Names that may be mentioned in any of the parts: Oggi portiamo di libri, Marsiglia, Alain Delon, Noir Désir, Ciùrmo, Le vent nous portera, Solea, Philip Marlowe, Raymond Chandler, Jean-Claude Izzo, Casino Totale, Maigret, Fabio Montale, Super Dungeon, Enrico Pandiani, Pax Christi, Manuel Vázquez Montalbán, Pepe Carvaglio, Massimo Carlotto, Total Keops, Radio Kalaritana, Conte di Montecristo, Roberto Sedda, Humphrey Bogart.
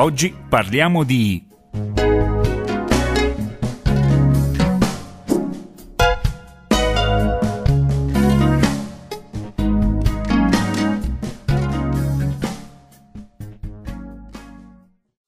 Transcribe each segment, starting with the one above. Oggi parliamo di...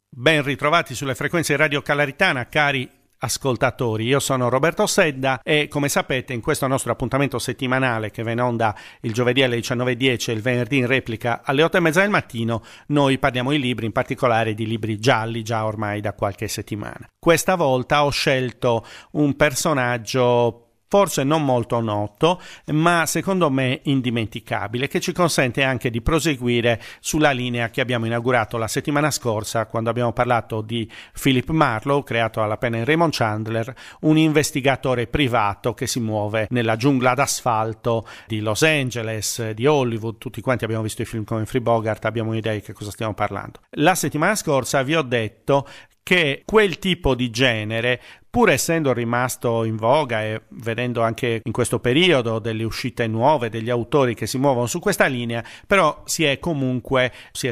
Ben ritrovati sulle frequenze Radio Kalaritana, cari ascoltatori, io sono Roberto Sedda e come sapete in questo nostro appuntamento settimanale che va in onda il giovedì alle 19.10 e il venerdì in replica alle 8.30 del mattino noi parliamo di libri, in particolare di libri gialli già ormai da qualche settimana. Questa volta ho scelto un personaggio forse non molto noto, ma secondo me indimenticabile, che ci consente anche di proseguire sulla linea che abbiamo inaugurato la settimana scorsa quando abbiamo parlato di Philip Marlowe, creato alla penna in Raymond Chandler, un investigatore privato che si muove nella giungla d'asfalto di Los Angeles, di Hollywood. Tutti quanti abbiamo visto i film come Humphrey Bogart, abbiamo un'idea di che cosa stiamo parlando. La settimana scorsa vi ho detto che quel tipo di genere, pur essendo rimasto in voga e vedendo anche in questo periodo delle uscite nuove, degli autori che si muovono su questa linea, però si è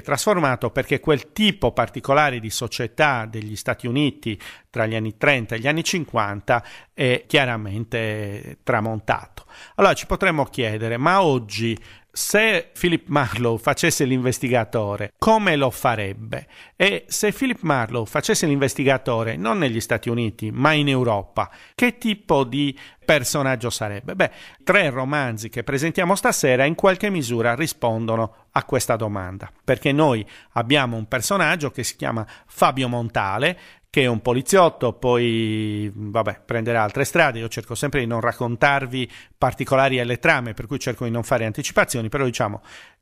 trasformato, perché quel tipo particolare di società degli Stati Uniti tra gli anni 30 e gli anni 50 è chiaramente tramontato. Allora ci potremmo chiedere, ma oggi se Philip Marlowe facesse l'investigatore, come lo farebbe? E se Philip Marlowe facesse l'investigatore non negli Stati Uniti, ma in Europa, che tipo di personaggio sarebbe? Beh, tre romanzi che presentiamo stasera in qualche misura rispondono a questa domanda, perché noi abbiamo un personaggio che si chiama Fabio Montale, che è un poliziotto, poi prenderà altre strade. Io cerco sempre di non raccontarvi particolari alle trame, per cui cerco di non fare anticipazioni, però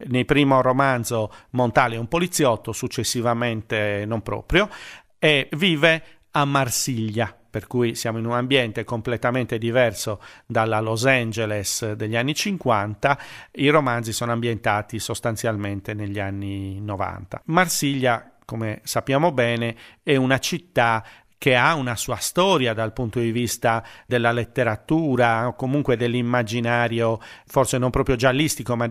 nel primo romanzo Montale è un poliziotto, successivamente non proprio, e vive a Marsiglia, per cui siamo in un ambiente completamente diverso dalla Los Angeles degli anni 50, i romanzi sono ambientati sostanzialmente negli anni 90. Marsiglia, come sappiamo bene, è una città che ha una sua storia dal punto di vista della letteratura o comunque dell'immaginario, forse non proprio giallistico, ma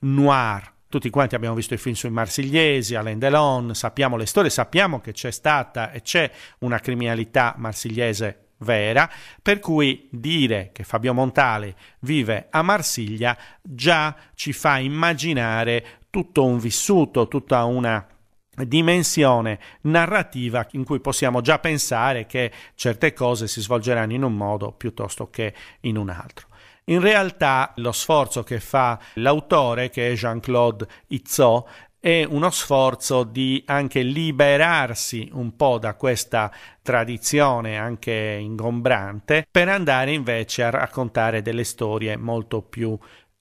noir. Tutti quanti abbiamo visto i film sui marsigliesi, Alain Delon, sappiamo le storie, sappiamo che c'è stata e c'è una criminalità marsigliese vera, per cui dire che Fabio Montale vive a Marsiglia già ci fa immaginare tutto un vissuto, tutta una dimensione narrativa in cui possiamo già pensare che certe cose si svolgeranno in un modo piuttosto che in un altro. In realtà lo sforzo che fa l'autore, che è Jean-Claude Izzo, è uno sforzo di anche liberarsi un po' da questa tradizione anche ingombrante per andare invece a raccontare delle storie molto più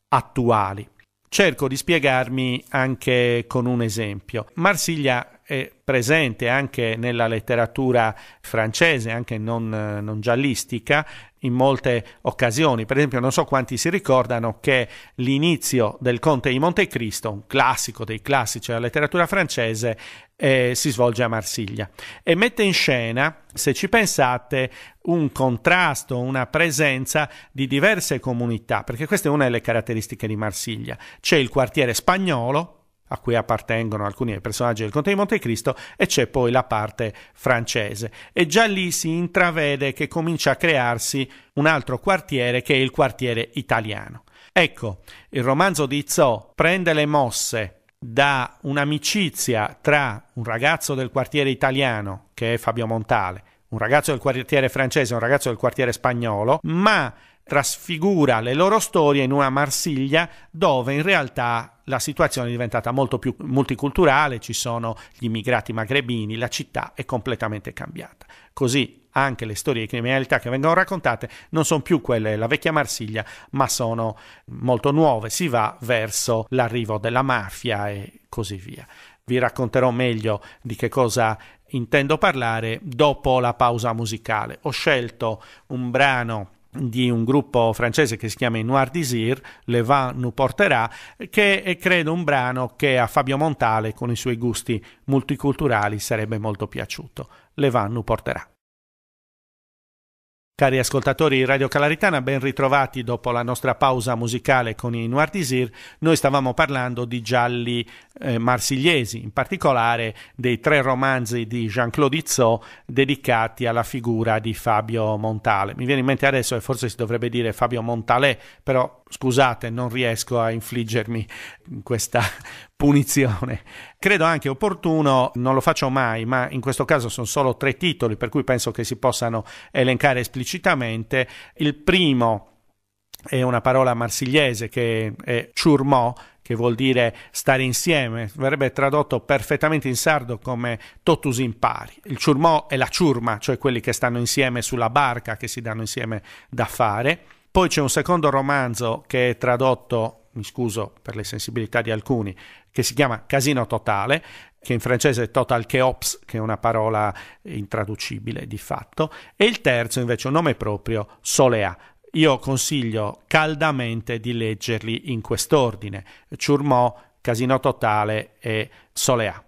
attuali. Cerco di spiegarmi anche con un esempio. Marsiglia è presente anche nella letteratura francese, anche non giallistica, in molte occasioni. Per esempio, non so quanti si ricordano che l'inizio del Conte di Montecristo, un classico dei classici della letteratura francese, si svolge a Marsiglia e mette in scena, se ci pensate, un contrasto, una presenza di diverse comunità, perché questa è una delle caratteristiche di Marsiglia. C'è il quartiere spagnolo, a cui appartengono alcuni dei personaggi del Conte di Montecristo, e c'è poi la parte francese, e già lì si intravede che comincia a crearsi un altro quartiere, che è il quartiere italiano. Ecco, il romanzo di Izzo prende le mosse da un'amicizia tra un ragazzo del quartiere italiano, che è Fabio Montale, un ragazzo del quartiere francese, un ragazzo del quartiere spagnolo, ma trasfigura le loro storie in una Marsiglia dove in realtà la situazione è diventata molto più multiculturale, ci sono gli immigrati magrebini, la città è completamente cambiata. Così anche le storie di criminalità che vengono raccontate non sono più quelle della vecchia Marsiglia, ma sono molto nuove, si va verso l'arrivo della mafia e così via. Vi racconterò meglio di che cosa intendo parlare dopo la pausa musicale. Ho scelto un brano di un gruppo francese che si chiama Noir Désir, Le vent nous portera, che è credo un brano che a Fabio Montale, con i suoi gusti multiculturali, sarebbe molto piaciuto. Le vent nous portera. Cari ascoltatori di Radio Kalaritana, ben ritrovati dopo la nostra pausa musicale con i Noir Désir. Noi stavamo parlando di gialli marsigliesi, in particolare dei 3 romanzi di Jean-Claude Izzo dedicati alla figura di Fabio Montale. Mi viene in mente adesso che forse si dovrebbe dire Fabio Montale, però scusate, non riesco a infliggermi questa punizione. Credo anche opportuno, non lo faccio mai, ma in questo caso sono solo 3 titoli, per cui penso che si possano elencare esplicitamente. Il primo è una parola marsigliese che è Ciùrmo, che vuol dire stare insieme, verrebbe tradotto perfettamente in sardo come totus impari. Il ciùrmo è la ciurma, cioè quelli che stanno insieme sulla barca, che si danno insieme da fare. Poi c'è un secondo romanzo che è tradotto, mi scuso per le sensibilità di alcuni, che si chiama Casino Totale, che in francese è Total Keops, che è una parola intraducibile di fatto. E il terzo invece un nome proprio, Solea. Io consiglio caldamente di leggerli in quest'ordine: Ciùrmo, Casino Totale e Solea.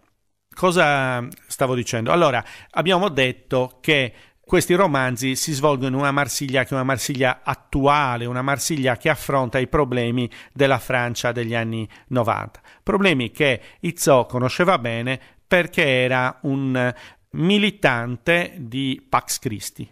Cosa stavo dicendo? Allora, abbiamo detto che questi romanzi si svolgono in una Marsiglia che è una Marsiglia attuale, una Marsiglia che affronta i problemi della Francia degli anni 90. Problemi che Izzo conosceva bene perché era un militante di Pax Christi.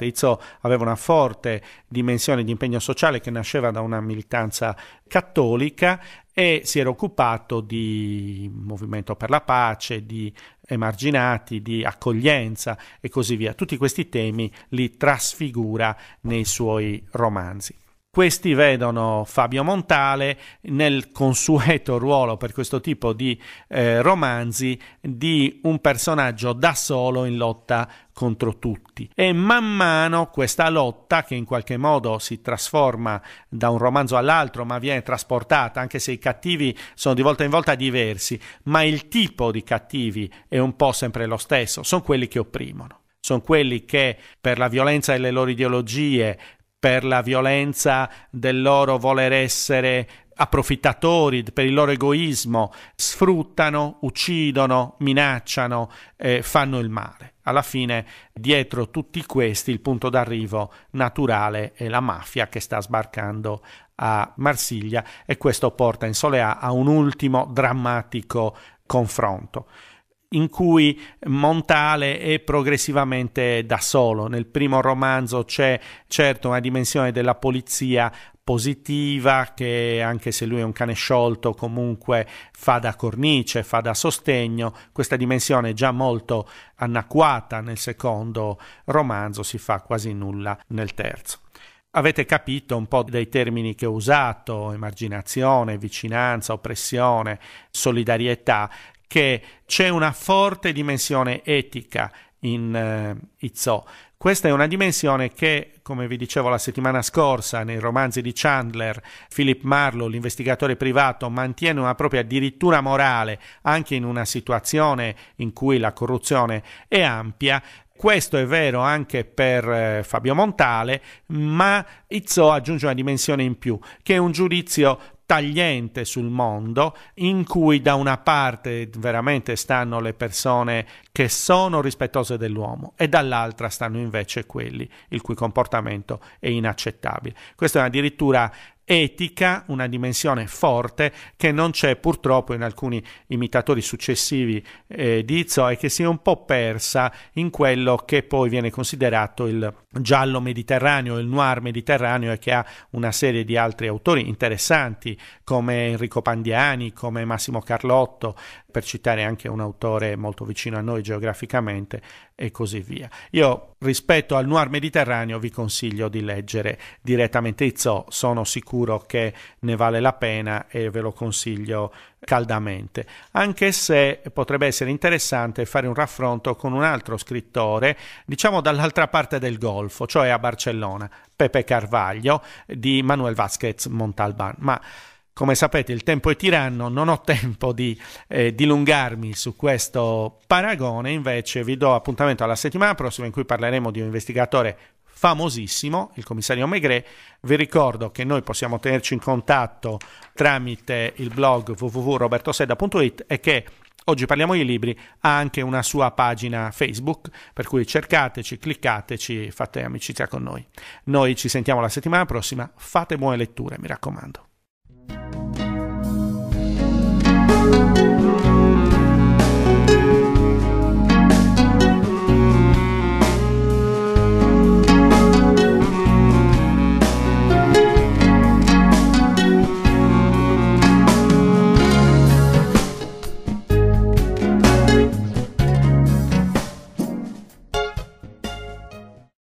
Izzo aveva una forte dimensione di impegno sociale che nasceva da una militanza cattolica e si era occupato di movimento per la pace, di emarginati, di accoglienza e così via. Tutti questi temi li trasfigura nei suoi romanzi. Questi vedono Fabio Montale nel consueto ruolo per questo tipo di romanzi di un personaggio da solo in lotta contro tutti, e man mano questa lotta, che in qualche modo si trasforma da un romanzo all'altro ma viene trasportata, anche se i cattivi sono di volta in volta diversi, ma il tipo di cattivi è un po' sempre lo stesso, sono quelli che opprimono, sono quelli che per la violenza delle loro ideologie, per la violenza del loro voler essere approfittatori, per il loro egoismo, sfruttano, uccidono, minacciano, fanno il male. Alla fine, dietro tutti questi, il punto d'arrivo naturale è la mafia che sta sbarcando a Marsiglia, e questo porta in Solea a un ultimo drammatico confronto, in cui Montale è progressivamente da solo. Nel primo romanzo c'è certo una dimensione della polizia positiva, che anche se lui è un cane sciolto comunque fa da cornice, fa da sostegno. Questa dimensione è già molto annacquata nel secondo romanzo, si fa quasi nulla nel terzo. Avete capito un po' dei termini che ho usato: emarginazione, vicinanza, oppressione, solidarietà, che c'è una forte dimensione etica in Izzo. Questa è una dimensione che, come vi dicevo la settimana scorsa, nei romanzi di Chandler, Philip Marlowe, l'investigatore privato, mantiene una propria dirittura morale anche in una situazione in cui la corruzione è ampia. Questo è vero anche per Fabio Montale, ma Izzo aggiunge una dimensione in più, che è un giudizio tagliente sul mondo, in cui da una parte veramente stanno le persone che sono rispettose dell'uomo e dall'altra stanno invece quelli il cui comportamento è inaccettabile. Questa è una dirittura etica, una dimensione forte che non c'è purtroppo in alcuni imitatori successivi di Izzo, e che si è un po' persa in quello che poi viene considerato il giallo mediterraneo, il noir mediterraneo, e che ha una serie di altri autori interessanti come Enrico Pandiani, come Massimo Carlotto, per citare anche un autore molto vicino a noi geograficamente, e così via. Io rispetto al noir mediterraneo vi consiglio di leggere direttamente Izzo, sono sicuro che ne vale la pena e ve lo consiglio caldamente, anche se potrebbe essere interessante fare un raffronto con un altro scrittore, diciamo dall'altra parte del Golfo, cioè a Barcellona, Pepe Carvaglio di Manuel Vázquez Montalbán. Ma come sapete il tempo è tiranno, non ho tempo di dilungarmi su questo paragone. Invece vi do appuntamento alla settimana prossima, in cui parleremo di un investigatore famosissimo, il commissario Maigret. Vi ricordo che noi possiamo tenerci in contatto tramite il blog www.robertosedda.it e che Oggi parliamo di libri, ha anche una sua pagina Facebook, per cui cercateci, cliccateci, fate amicizia con noi. Noi ci sentiamo la settimana prossima, fate buone letture, mi raccomando.